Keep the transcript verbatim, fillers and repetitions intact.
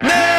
No!